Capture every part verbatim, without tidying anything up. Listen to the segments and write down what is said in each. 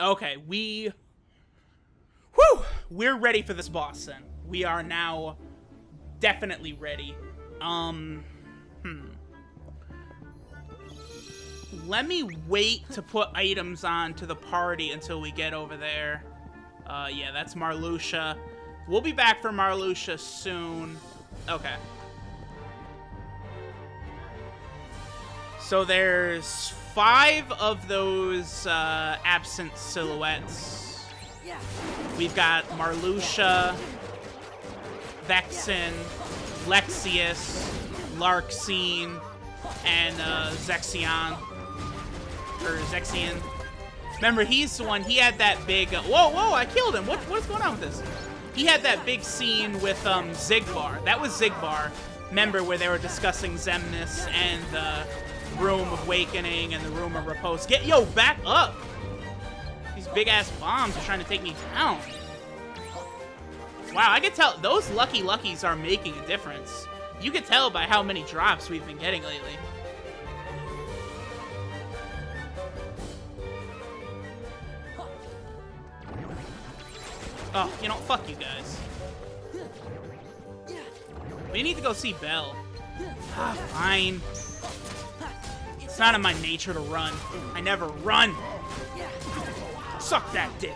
Okay, we... Whew! We're ready for this boss, then. We are now definitely ready. Um... Hmm. Let me wait to put items on to the party until we get over there. Uh, yeah, that's Marluxia. We'll be back for Marluxia soon. Okay. So there's five of those uh, absent silhouettes. We've got Marluxia, Vexen, Lexaeus, Larxene, and uh, Zexion. Or Zexion. Remember, he's the one, he had that big... Uh, whoa, whoa, I killed him! What, what's going on with this? He had that big scene with um, Xigbar. That was Xigbar. Remember, where they were discussing Xemnas and the Room of Awakening and the Room of Repose. Get, yo, back up! These big-ass bombs are trying to take me down. Wow, I could tell those Lucky Luckies are making a difference. You could tell by how many drops we've been getting lately. Oh, you know, fuck you guys. We need to go see Belle. Ah, fine. It's not in my nature to run. I never run. Suck that dick.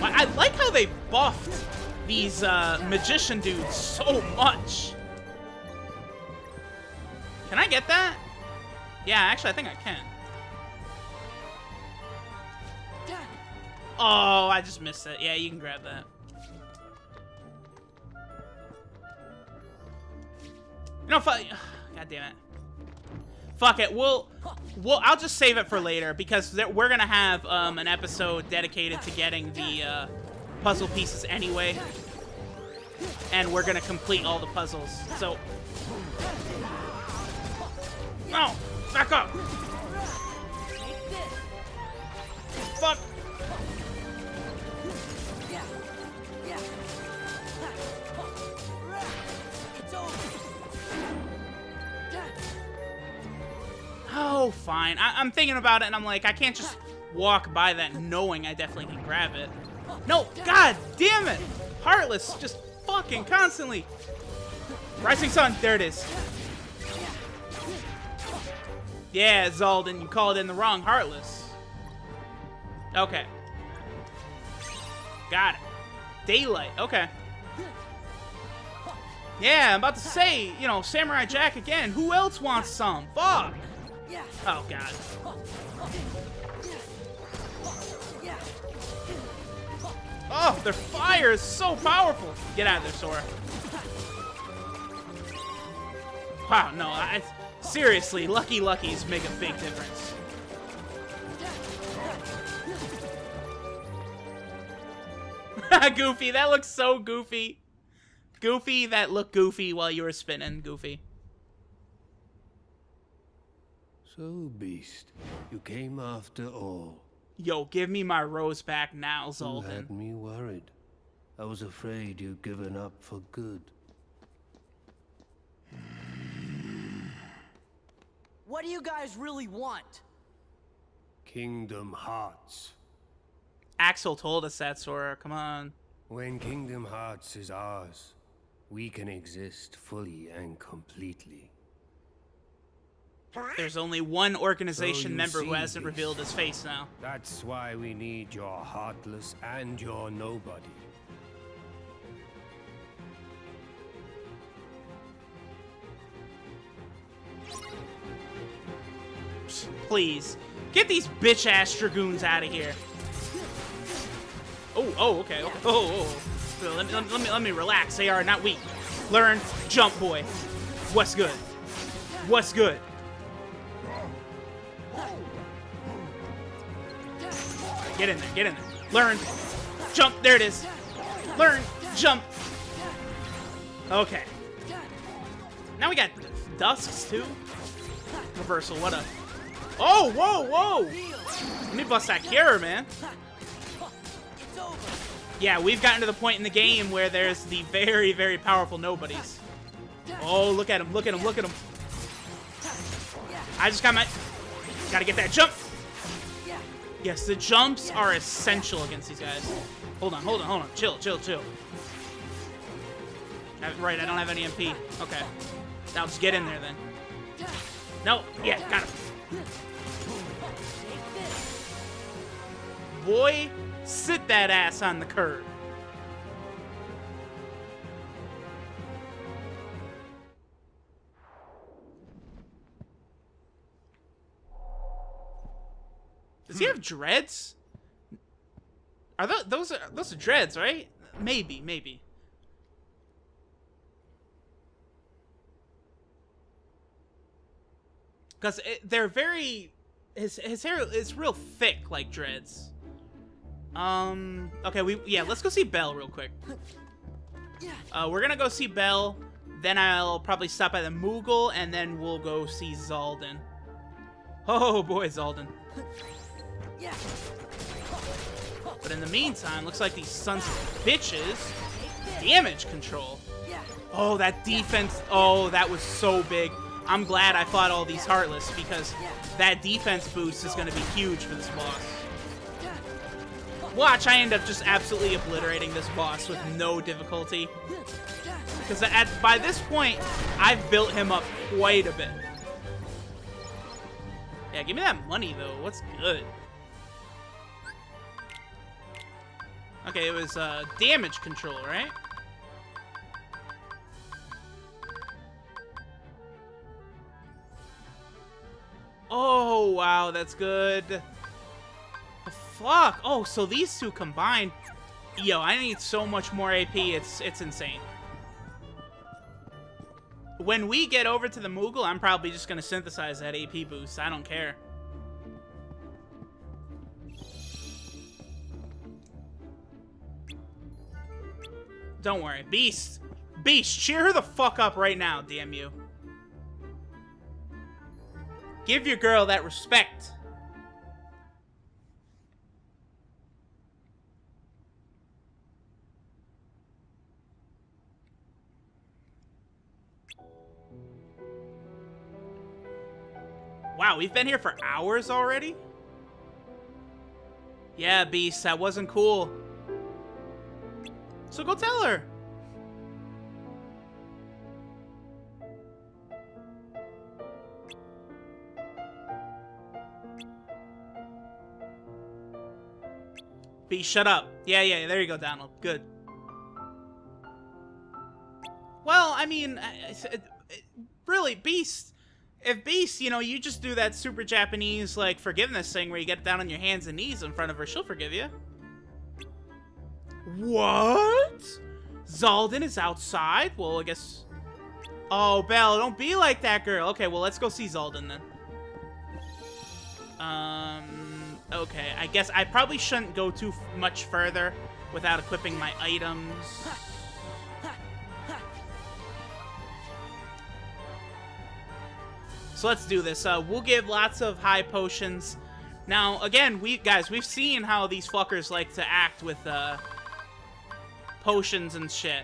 I like how they buffed these uh, magician dudes so much. Can I get that? Yeah, actually, I think I can. Oh, I just missed it. Yeah, you can grab that. No, fuck. God damn it. Fuck it. We'll, we'll. I'll just save it for later because we're gonna have um, an episode dedicated to getting the uh, puzzle pieces anyway, and we're gonna complete all the puzzles. So, no, back up. Fuck. Oh, fine. I I'm thinking about it, and I'm like, I can't just walk by that knowing I definitely can grab it. No, god damn it! Heartless, just fucking constantly. Rising Sun, there it is. Yeah, Xaldin, you called in the wrong Heartless. Okay. Got it. Daylight, okay. Yeah, I'm about to say, you know, Samurai Jack again. Who else wants some? Fuck! Oh, God. Oh, their fire is so powerful! Get out of there, Sora. Wow, no, I... Seriously, Lucky Luckies make a big difference. Goofy, that looks so goofy. Goofy, that looked goofy while you were spinning, Goofy. So, Beast, you came after all. Yo, give me my rose back now, Xaldin. You had me worried. I was afraid you'd given up for good. What do you guys really want? Kingdom Hearts. Axel told us that, Sora. Come on. When Kingdom Hearts is ours, we can exist fully and completely. There's only one organization so member who hasn't this. revealed his face now. That's why we need your Heartless and your Nobody. Please, get these bitch-ass Dragoons out of here. Oh, oh, okay, okay. Oh, oh. Let me, let me, let me relax. They are not weak. Learn, jump, boy. What's good? What's good? Get in there, get in there. Learn, jump. There it is. Learn, jump. Okay. Now we got dusks too. Reversal. What a. Oh, whoa, whoa. Let me bust that Kira, man. Yeah, we've gotten to the point in the game where there's the very, very powerful nobodies. Oh, look at him, look at him, look at him. I just got my... Gotta get that jump. Yes, the jumps are essential against these guys. Hold on, hold on, hold on. Chill, chill, chill. Right, I don't have any M P. Okay. Now let's get in there then. No, yeah, got him. Boy, sit that ass on the curb. Does he have dreads? Are those, those are those are dreads, right? Maybe, maybe. Because they're very, his his hair is real thick like dreads. Um. Okay. We yeah. Let's go see Belle real quick. Uh, we're gonna go see Belle. Then I'll probably stop by the Moogle, and then we'll go see Xaldin. Oh boy, Xaldin. But in the meantime, looks like these sons of bitches damage control. Oh, that defense. Oh, that was so big. I'm glad I fought all these Heartless because that defense boost is going to be huge for this boss. Watch, I end up just absolutely obliterating this boss with no difficulty. Because at, by this point, I've built him up quite a bit. Yeah, give me that money, though. What's good? Okay, it was uh, damage control, right? Oh, wow, that's good. Oh, fuck. Oh, so these two combined. Yo, I need so much more A P. It's, it's insane. When we get over to the Moogle, I'm probably just going to synthesize that A P boost. I don't care. Don't worry. Beast. Beast, cheer her the fuck up right now, damn you. Give your girl that respect. Wow, we've been here for hours already? Yeah, Beast, that wasn't cool. So go tell her. Beast, shut up. Yeah, yeah, there you go, Donald. Good. Well, I mean, really, Beast... If Beast, you know, you just do that super Japanese, like, forgiveness thing where you get down on your hands and knees in front of her, she'll forgive you. What? Xaldin is outside? Well, I guess... Oh, Belle, don't be like that girl. Okay, well, let's go see Xaldin then. Um, okay, I guess I probably shouldn't go too much further without equipping my items. So let's do this. Uh, we'll give lots of high potions. Now, again, we guys, we've seen how these fuckers like to act with uh, potions and shit.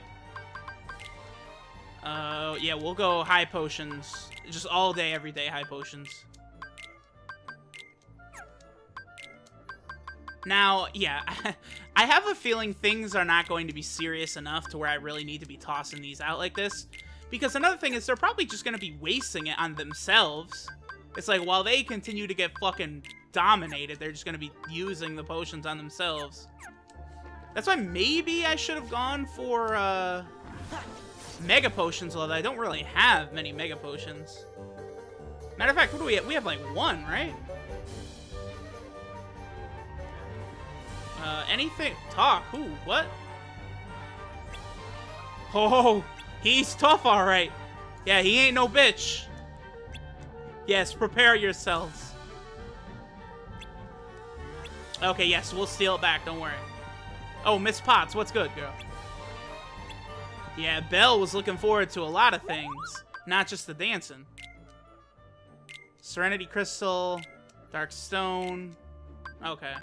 Uh, yeah, we'll go high potions. Just all day, every day, high potions. Now, yeah, I have a feeling things are not going to be serious enough to where I really need to be tossing these out like this. Because another thing is they're probably just going to be wasting it on themselves. It's like, while they continue to get fucking dominated, they're just going to be using the potions on themselves. That's why maybe I should have gone for uh, mega potions, although I don't really have many mega potions. Matter of fact, what do we have? We have like one, right? Uh, anything? Talk? Who? What? Oh! He's tough, all right. Yeah, he ain't no bitch. Yes, prepare yourselves. Okay, yes, we'll steal it back, don't worry. Oh, Miss Potts, what's good, girl? Yeah, Belle was looking forward to a lot of things, not just the dancing. Serenity Crystal, Dark Stone. Okay.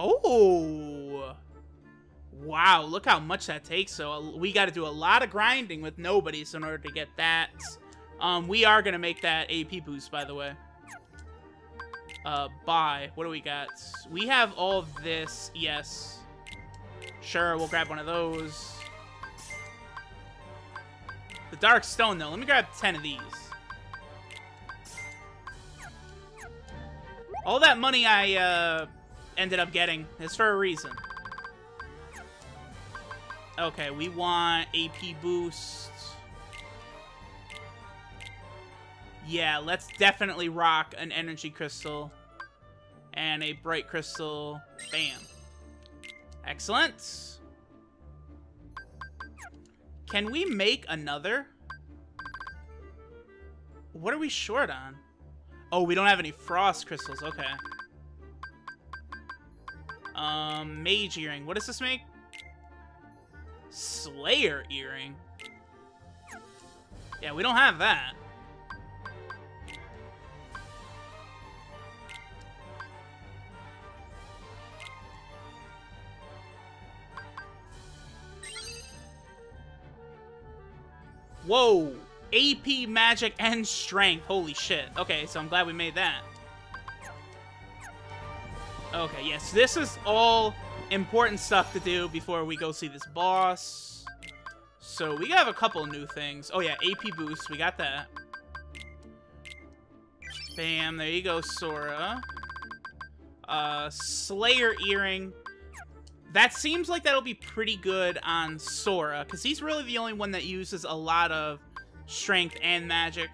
Oh! Wow, look how much that takes. So we got to do a lot of grinding with nobodies in order to get that Um, we are going to make that A P boost, by the way. Uh, buy. What do we got? We have all of this. Yes. Sure, we'll grab one of those. The Dark Stone, though. Let me grab ten of these. All that money I uh, ended up getting is for a reason. Okay, we want A P boost. Yeah, let's definitely rock an energy crystal and a bright crystal. Bam. Excellent. Can we make another? What are we short on? Oh, we don't have any frost crystals. Okay. Um, mage earring. What does this make? Slayer earring. Yeah, we don't have that. Whoa! A P, magic, and strength. Holy shit. Okay, so I'm glad we made that. Okay, yes. This is all important stuff to do before we go see this boss. So we have a couple new things. Oh, yeah. A P boost. We got that. Bam. There you go, Sora. Uh, Slayer earring. That seems like that'll be pretty good on Sora, because he's really the only one that uses a lot of strength and magic.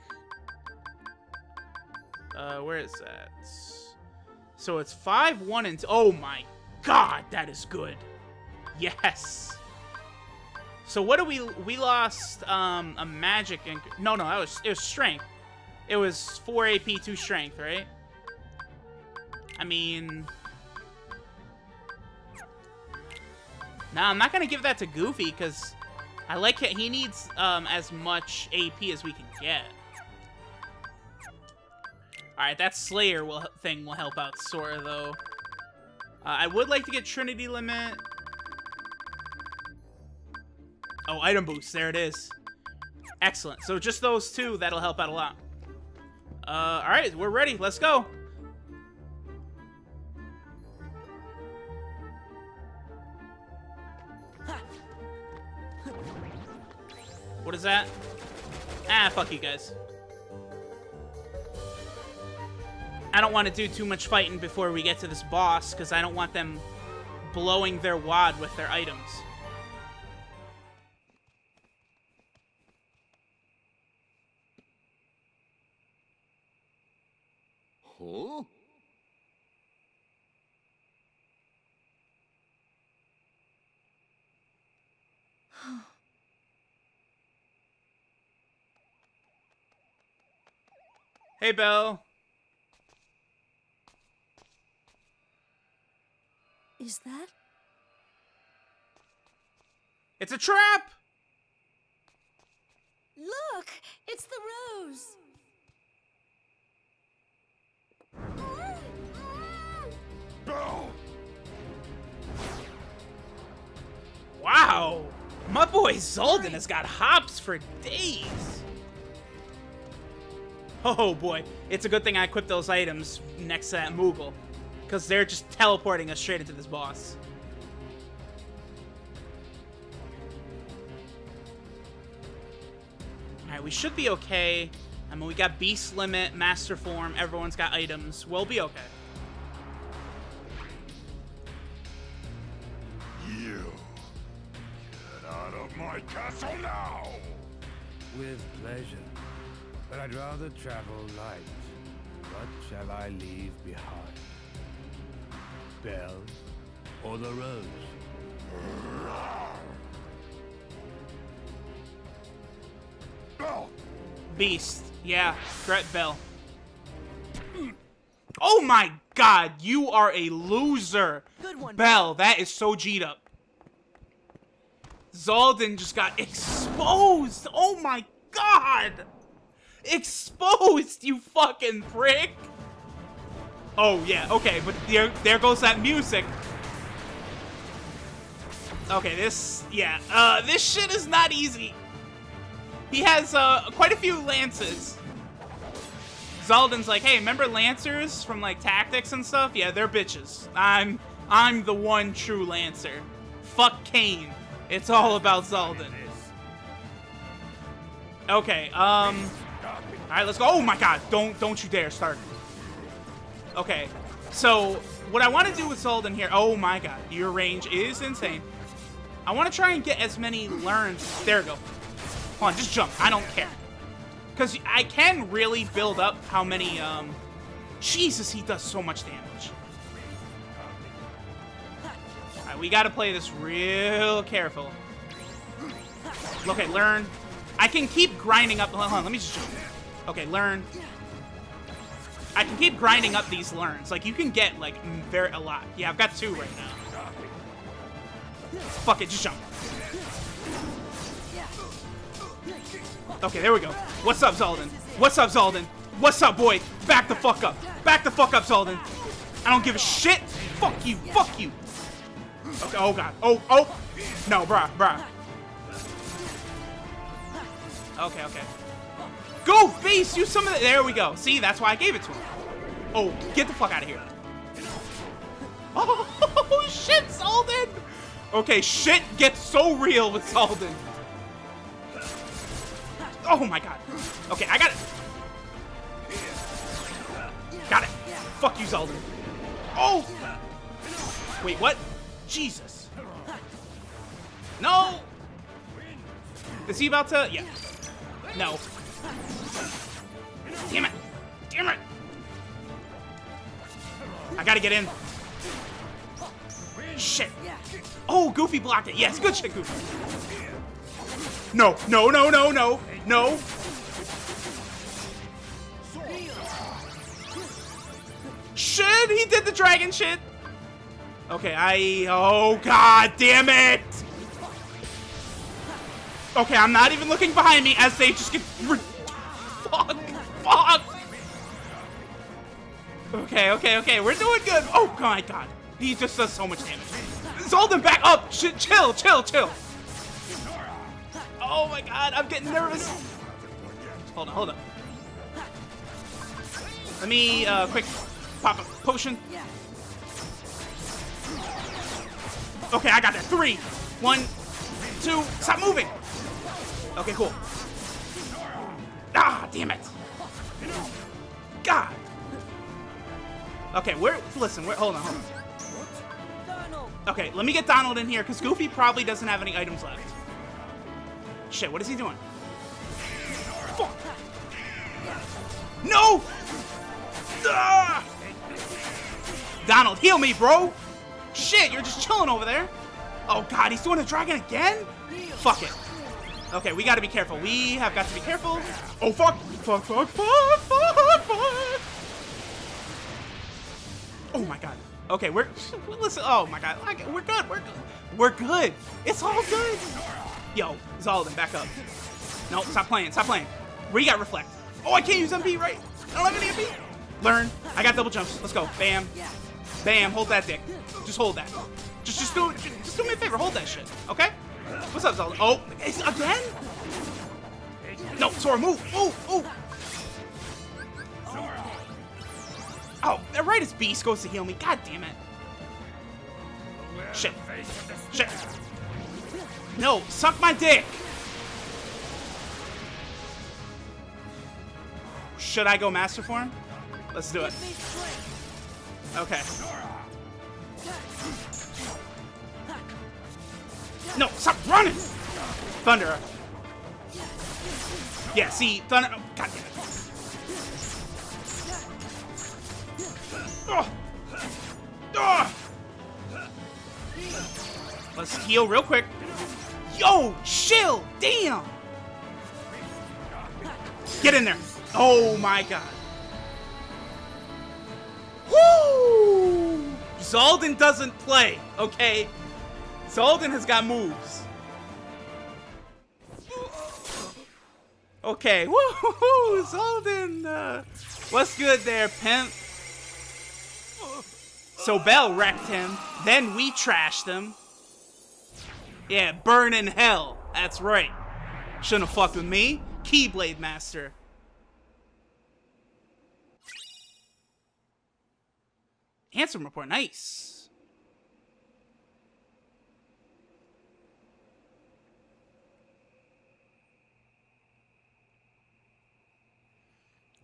Uh, where is that? So it's five, one, and two. Oh my god, that is good. Yes. So what do we... We lost um, a magic... and no, no, that was, it was strength. It was four A P, two strength, right? I mean... Nah, I'm not going to give that to Goofy, because I like it. He needs um, as much A P as we can get. Alright, that Slayer will, thing will help out Sora, though. Uh, I would like to get Trinity Limit. Oh, item boost. There it is. Excellent. So just those two, that'll help out a lot. Uh, Alright, we're ready. Let's go. What is that? Ah, fuck you guys. I don't want to do too much fighting before we get to this boss, because I don't want them blowing their wad with their items. Huh? Hey, Belle. Is that? It's a trap! Look! It's the rose! Belle! Wow! My boy Xaldin has got hops for days! Oh boy, it's a good thing I equipped those items next to that Moogle, because they're just teleporting us straight into this boss. Alright, we should be okay. I mean, we got Beast Limit, Master Form, everyone's got items. We'll be okay. You, get out of my castle now! With pleasure. But I'd rather travel light. What shall I leave behind? Belle or the rose? Belle! Beast. Yeah, Gret Belle. Oh my god, you are a loser. Good one. Belle, that is so G'd up. Xaldin just got exposed. Oh my god. Exposed, you fucking prick! Oh yeah, okay, but there, there goes that music. Okay, this, yeah, uh, this shit is not easy. He has uh, quite a few lances. Xaldin's like, hey, remember lancers from like tactics and stuff? Yeah, they're bitches. I'm I'm the one true lancer. Fuck Cain. It's all about Xaldin. Okay, um alright, let's go. Oh my god, don't don't you dare start. Okay. So what I want to do with Xaldin here, oh my god, your range is insane. I want to try and get as many learns. There we go. Hold on, just jump. I don't care. Because I can really build up how many, um... Jesus, he does so much damage. Alright, we got to play this real careful. Okay, learn. I can keep grinding up... Hold on, let me just jump. Okay, learn. I can keep grinding up these learns. Like, you can get, like, very a lot. Yeah, I've got two right now. Fuck it, just jump. Okay, there we go. What's up, Xaldin? What's up, Xaldin? What's up, boy? Back the fuck up. Back the fuck up, Xaldin. I don't give a shit. Fuck you. Fuck you. Okay, oh, God. Oh, oh. No, bruh, bruh. Okay, okay. Go, face. Use some of the... There we go. See, that's why I gave it to him. Oh, get the fuck out of here. Oh, shit, Xaldin. Okay, shit gets so real with Xaldin. Oh my god. Okay, I got it. Got it. Fuck you, Xaldin. Oh! Wait, what? Jesus. No! Is he about to? Yeah. No. Damn it. Damn it. I gotta get in. Shit. Oh, Goofy blocked it. Yes, good shit, Goofy. No, no, no, no, no, no. Shit, he did the dragon shit. Okay, I... Oh, god damn it. Okay, I'm not even looking behind me as they just get... Fuck, fuck. Okay, okay, okay, we're doing good. Oh, my god. He just does so much damage. Xaldin, back up! Ch chill, chill, chill! Oh my god, I'm getting nervous! Hold on, hold on. Let me, uh, quick pop a potion. Okay, I got that. Three! One, two, stop moving! Okay, cool. Ah, damn it! God! Okay, we're, listen, we're, hold on, hold on. Okay, let me get Donald in here, because Goofy probably doesn't have any items left. Shit, what is he doing? Fuck! No! Ah! Donald, heal me, bro! Shit, you're just chilling over there. Oh, God, he's doing a dragon again? Fuck it. Okay, we gotta be careful. We have got to be careful. Oh, fuck! Fuck, fuck, fuck, fuck, fuck! Oh, my God. Okay, we're, listen, oh my god, we're good, we're good, we're good, it's all good. Yo, Xaldin, back up. No, stop playing, stop playing. We got reflect. Oh, I can't use M P, right? I don't have any M P. Learn, I got double jumps, let's go, bam, bam, hold that dick. Just hold that. Just, just do, just, just do me a favor, hold that shit, okay? What's up, Xaldin? Oh, it's again? No, Sora, move, move, move. Oh, right as Beast goes to heal me. God damn it. Shit. Shit. No, suck my dick. Should I go Master Form? Let's do it. Okay. No, stop running! Thunder. Yeah, see, Thunder. Oh, God damn it. Oh. Oh. Let's heal real quick. Yo, chill, damn. Get in there. Oh my god. Woo! Xaldin doesn't play, okay? Xaldin has got moves. Okay, woo-hoo-hoo, Xaldin. Uh, what's good there, pimp? So Belle wrecked him, then we trashed him. Yeah, burn in hell. That's right. Shouldn't have fucked with me. Keyblade Master. Handsome report. Nice.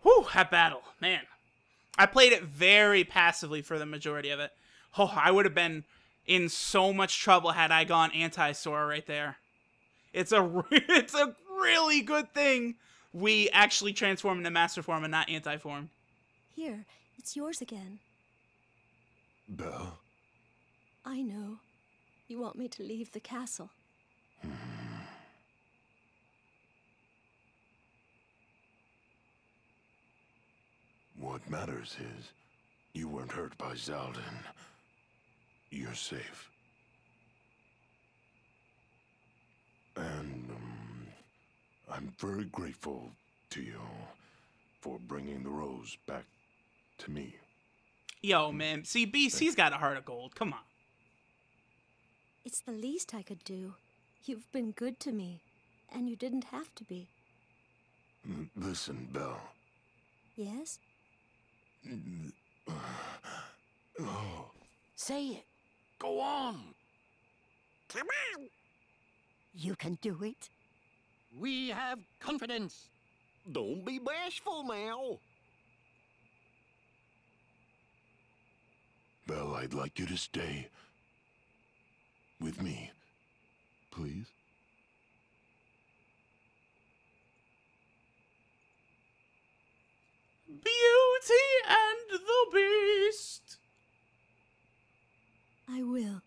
Whew, that battle. Man. I played it very passively for the majority of it. Oh, I would have been in so much trouble had I gone anti-Sora right there. It's a, it's a really good thing we actually transformed into Master Form and not Anti-Form. Here, it's yours again. Belle. I know. You want me to leave the castle. What matters is, you weren't hurt by Xaldin. You're safe. And um, I'm very grateful to you for bringing the rose back to me. Yo, man. See, Beast, he's got a heart of gold. Come on. It's the least I could do. You've been good to me, and you didn't have to be. Listen, Belle. Yes? Oh. Say it. Go on. Come on. You can do it. We have confidence. Don't be bashful now. Belle, I'd like you to stay with me, please. Beauty and the Beast. I will.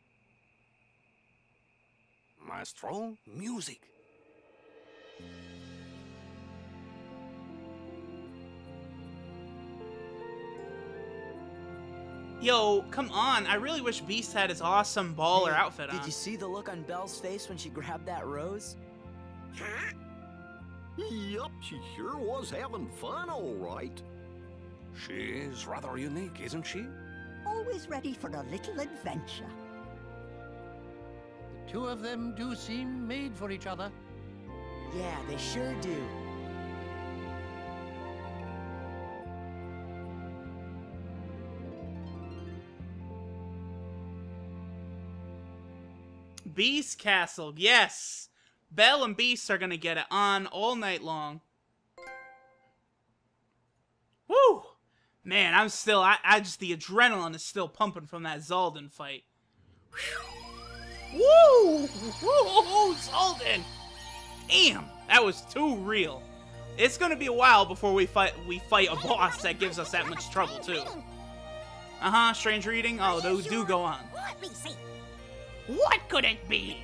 Maestro, music. Yo, come on. I really wish Beast had his awesome baller hey, outfit on. Did you see the look on Belle's face when she grabbed that rose? Huh? Yup, she sure was having fun, all right. She is rather unique, isn't she? Always ready for a little adventure. The two of them do seem made for each other. Yeah, they sure do. Beast Castle, yes! Belle and Beast are gonna get it on all night long. Woo! Man, I'm still, I, I just, the adrenaline is still pumping from that Xaldin fight. Whew. Woo! Woo! Xaldin! Damn! That was too real. It's gonna be a while before we fight, we fight a boss that gives us that much trouble, too. Uh-huh, strange reading? Oh, those do go on. Let me see. What could it be?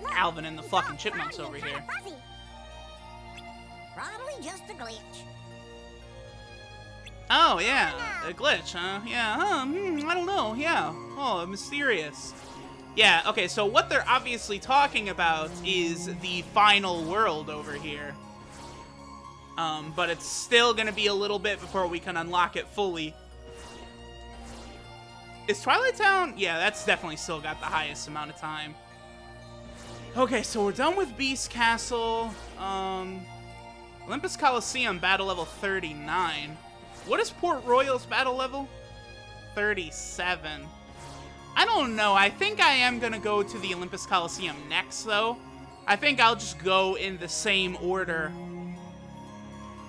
Look, Alvin and the fucking chipmunks over here. Fuzzy. Probably just a glitch. Oh, yeah. A glitch, huh? Yeah, um, I don't know. Yeah. Oh, mysterious. Yeah, okay, so what they're obviously talking about is the final world over here. Um, but it's still gonna be a little bit before we can unlock it fully. Is Twilight Town? Yeah, that's definitely still got the highest amount of time. Okay, so we're done with Beast Castle. Um, Olympus Coliseum, battle level thirty-nine. What is Port Royal's battle level? thirty-seven. I don't know. I think I am going to go to the Olympus Coliseum next, though. I think I'll just go in the same order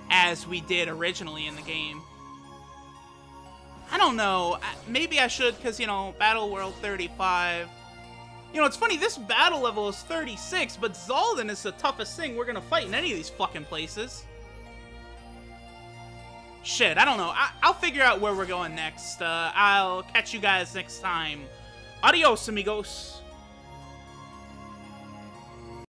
as we did originally in the game. I don't know. Maybe I should, because, you know, Battle World thirty-five. You know, it's funny, this battle level is thirty-six, but Xaldin is the toughest thing we're going to fight in any of these fucking places. Shit, I don't know. I I'll figure out where we're going next. Uh, I'll catch you guys next time. Adios, amigos.